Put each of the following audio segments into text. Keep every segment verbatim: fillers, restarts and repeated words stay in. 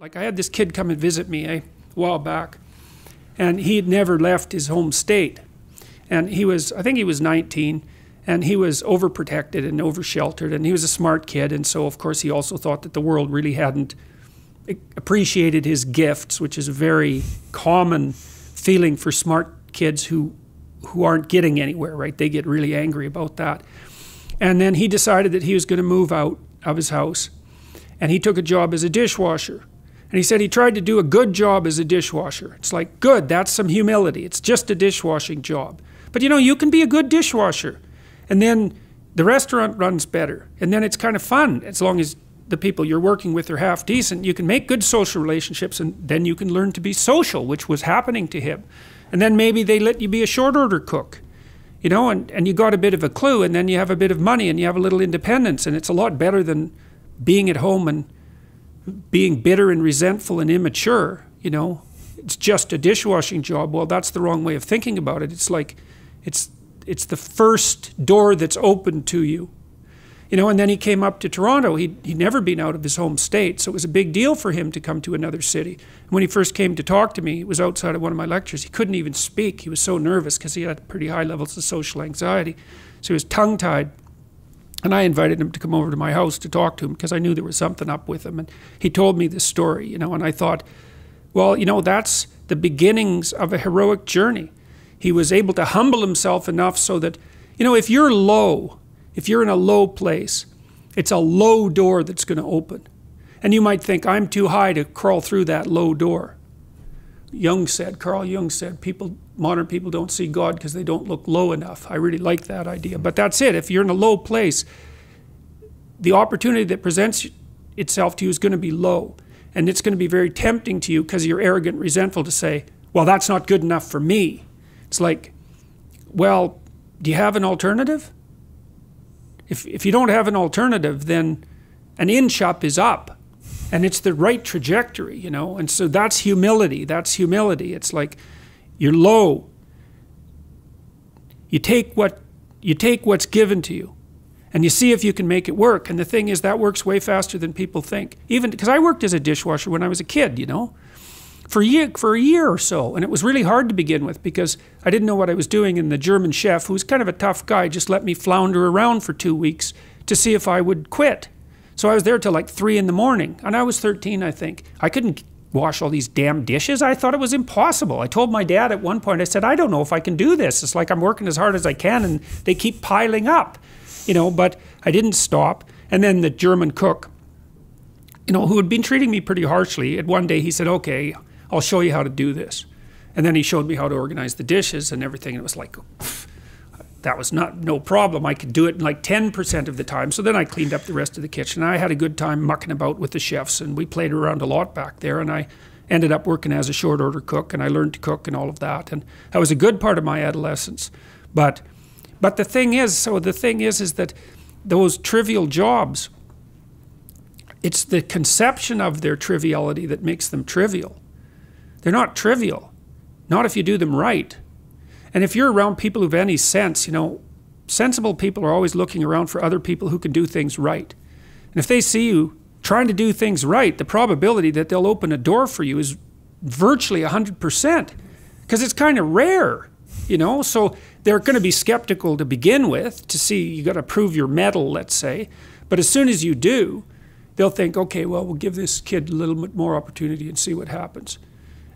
Like, I had this kid come and visit me a while back, and he had never left his home state. And he was, I think he was nineteen, and he was overprotected and oversheltered, and he was a smart kid, and so, of course, he also thought that the world really hadn't appreciated his gifts, which is a very common feeling for smart kids who, who aren't getting anywhere, right? They get really angry about that. And then he decided that he was going to move out of his house, and he took a job as a dishwasher. And he said he tried to do a good job as a dishwasher. It's like, good, that's some humility. It's just a dishwashing job. But you know, you can be a good dishwasher. And then the restaurant runs better. And then it's kind of fun, as long as the people you're working with are half decent. You can make good social relationships, and then you can learn to be social, which was happening to him. And then maybe they let you be a short order cook. You know, and, and you got a bit of a clue, and then you have a bit of money, and you have a little independence, and it's a lot better than being at home and being bitter and resentful and immature. You know, it's just a dishwashing job. Well, that's the wrong way of thinking about it. It's like, it's, it's the first door that's open to you. You know, and then he came up to Toronto. He'd, he'd never been out of his home state, so it was a big deal for him to come to another city. When he first came to talk to me, it was outside of one of my lectures. He couldn't even speak. He was so nervous because he had pretty high levels of social anxiety. So he was tongue-tied. And I invited him to come over to my house to talk to him because I knew there was something up with him. And he told me this story, you know, and I thought, well, you know, that's the beginnings of a heroic journey. He was able to humble himself enough so that, you know, if you're low, if you're in a low place, it's a low door that's going to open. And you might think, I'm too high to crawl through that low door. Jung said, Carl Jung said, people, modern people don't see God because they don't look low enough. I really like that idea. But that's it. If you're in a low place, the opportunity that presents itself to you is going to be low. And it's going to be very tempting to you because you're arrogant, resentful to say, well, that's not good enough for me. It's like, well, do you have an alternative? If, if you don't have an alternative, then an inch up is up. And it's the right trajectory, you know. And so that's humility. That's humility. It's like you're low. You take what you take what's given to you, and you see if you can make it work. And the thing is, that works way faster than people think. Even because I worked as a dishwasher when I was a kid, you know, for a year, for a year or so, and it was really hard to begin with because I didn't know what I was doing. And the German chef, who's kind of a tough guy, just let me flounder around for two weeks to see if I would quit. So I was there till like three in the morning, and I was thirteen, I think. I couldn't wash all these damn dishes. I thought it was impossible. I told my dad at one point, I said, I don't know if I can do this. It's like I'm working as hard as I can, and they keep piling up, you know, but I didn't stop. And then the German cook, you know, who had been treating me pretty harshly, and one day he said, okay, I'll show you how to do this. And then he showed me how to organize the dishes and everything, and it was like, pfft. That was not no problem. I could do it in like ten percent of the time. So then I cleaned up the rest of the kitchen. I had a good time mucking about with the chefs, and we played around a lot back there. And I ended up working as a short order cook, and I learned to cook and all of that. And that was a good part of my adolescence. But, but the thing is, so the thing is, is that those trivial jobs, it's the conception of their triviality that makes them trivial. They're not trivial, not if you do them right. And if you're around people who've any sense, you know, sensible people are always looking around for other people who can do things right. And if they see you trying to do things right, the probability that they'll open a door for you is virtually one hundred percent, because it's kind of rare, you know. So they're going to be skeptical to begin with, to see you got to prove your mettle, let's say. But as soon as you do, they'll think, okay, well, we'll give this kid a little bit more opportunity and see what happens.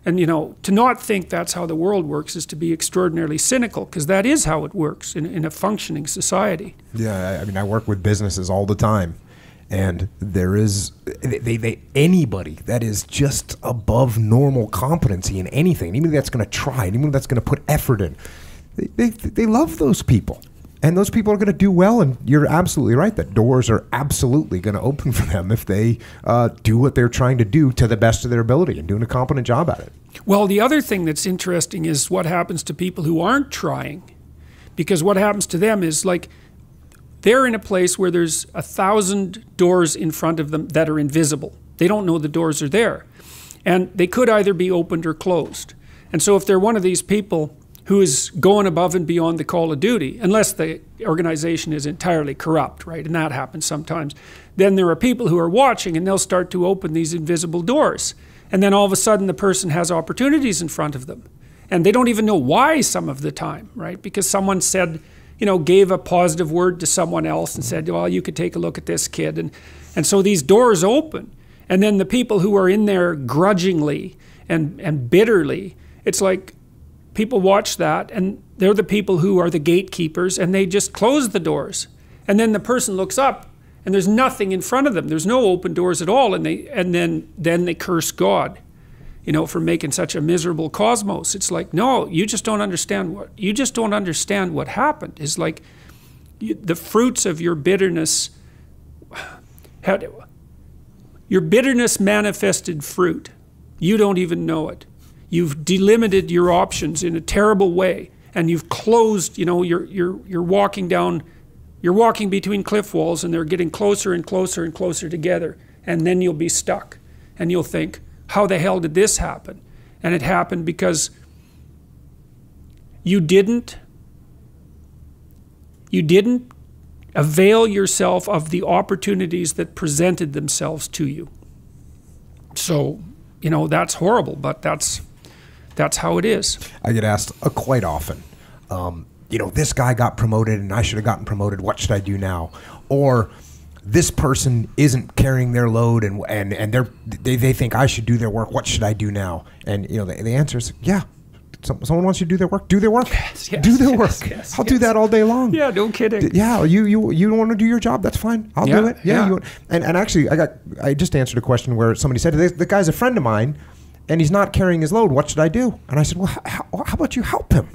And, you know, to not think that's how the world works is to be extraordinarily cynical, because that is how it works in, in a functioning society. Yeah, I mean, I work with businesses all the time, and there is they, they, anybody that is just above normal competency in anything, anybody that's going to try, anybody that's going to put effort in, they, they, they love those people. And those people are going to do well, and you're absolutely right that doors are absolutely going to open for them if they uh, do what they're trying to do to the best of their ability and doing a competent job at it. Well, the other thing that's interesting is what happens to people who aren't trying, because what happens to them is like they're in a place where there's a thousand doors in front of them that are invisible. They don't know the doors are there, and they could either be opened or closed. And so if they're one of these people who is going above and beyond the call of duty, unless the organization is entirely corrupt, right? And that happens sometimes. Then there are people who are watching, and they'll start to open these invisible doors. And then all of a sudden, the person has opportunities in front of them. And they don't even know why some of the time, right? Because someone said, you know, gave a positive word to someone else and said, well, you could take a look at this kid. And, and so these doors open. And then the people who are in there grudgingly and, and bitterly, it's like people watch that, and they're the people who are the gatekeepers, and they just close the doors. And then the person looks up, and there's nothing in front of them. There's no open doors at all, and, they, and then, then they curse God, you know, for making such a miserable cosmos. It's like, no, you just don't understand what, you just don't understand what happened. It's like you, the fruits of your bitterness, had, your bitterness manifested fruit. You don't even know it. You've delimited your options in a terrible way, and you've closed, you know, you're, you're, you're walking down, you're walking between cliff walls, and they're getting closer and closer and closer together, and then you'll be stuck, and you'll think, how the hell did this happen? And it happened because you didn't, you didn't avail yourself of the opportunities that presented themselves to you. So, you know, that's horrible, but that's, that's how it is. I get asked uh, quite often, um, you know, this guy got promoted and I should have gotten promoted. What should I do now? Or this person isn't carrying their load and and and they're, they they think I should do their work. What should I do now? And you know, the, the answer is yeah. Some, someone wants you to do their work. Do their work. Yes, yes, do their yes, work. Yes, I'll yes. do that all day long. Yeah, no kidding. D yeah, you you you don't want to do your job? That's fine. I'll yeah, do it. Yeah. yeah. You, and and actually, I got I just answered a question where somebody said, "The guy's a friend of mine, and he's not carrying his load. What should I do?" And I said, "Well, how, how about you help him?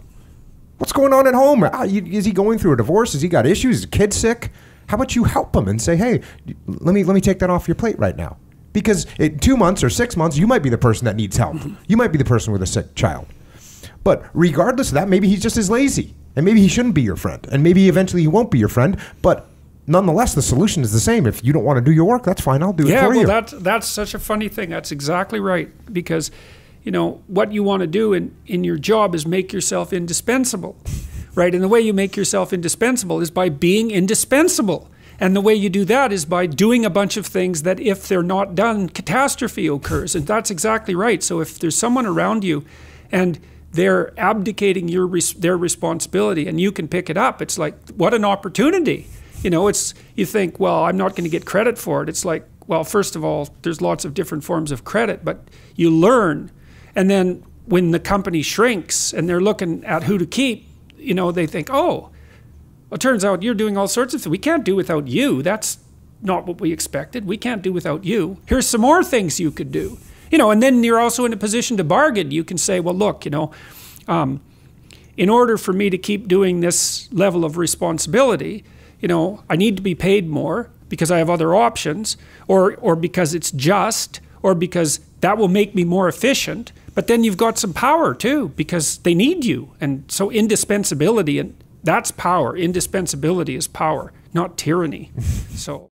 What's going on at home? Is he going through a divorce? Has he got issues? Is a kid sick? How about you help him and say, hey, let me let me take that off your plate right now." Because in two months or six months, you might be the person that needs help. Mm-hmm. You might be the person with a sick child. But regardless of that, maybe he's just as lazy, and maybe he shouldn't be your friend, and maybe eventually he won't be your friend. But nonetheless, the solution is the same. If you don't want to do your work, that's fine. I'll do it for you. Yeah, well, that's that's such a funny thing. That's exactly right, because you know what you want to do in in your job is make yourself indispensable, right? And the way you make yourself indispensable is by being indispensable. And the way you do that is by doing a bunch of things that, if they're not done, catastrophe occurs. And that's exactly right. So if there's someone around you, and they're abdicating your their responsibility, and you can pick it up. It's like, what an opportunity. You know, it's, you think, well, I'm not going to get credit for it. It's like, well, first of all, there's lots of different forms of credit, but you learn. And then when the company shrinks and they're looking at who to keep, you know, they think, oh, well, it turns out you're doing all sorts of things. We can't do without you. That's not what we expected. We can't do without you. Here's some more things you could do. You know, and then you're also in a position to bargain. You can say, well, look, you know, um, in order for me to keep doing this level of responsibility, you know, I need to be paid more because I have other options, or, or because it's just, or because that will make me more efficient. But then you've got some power too, because they need you. And so indispensability, and that's power. Indispensability is power, not tyranny. So.